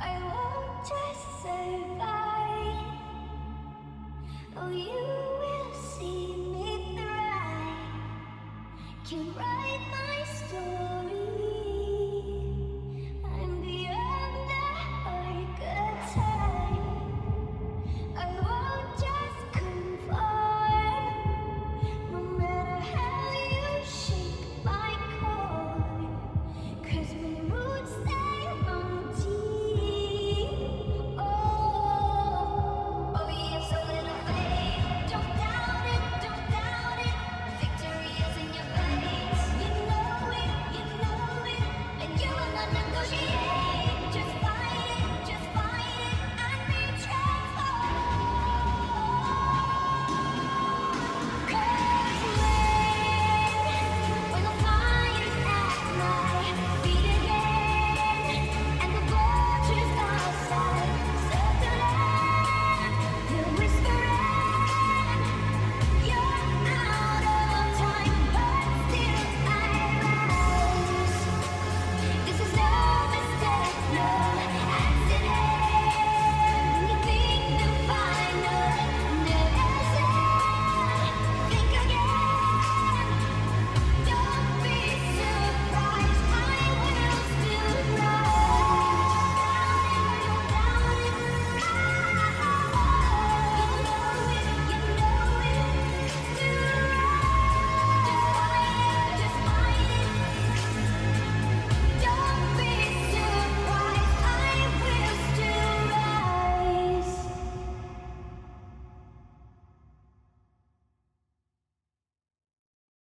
I won't just survive. Oh, you.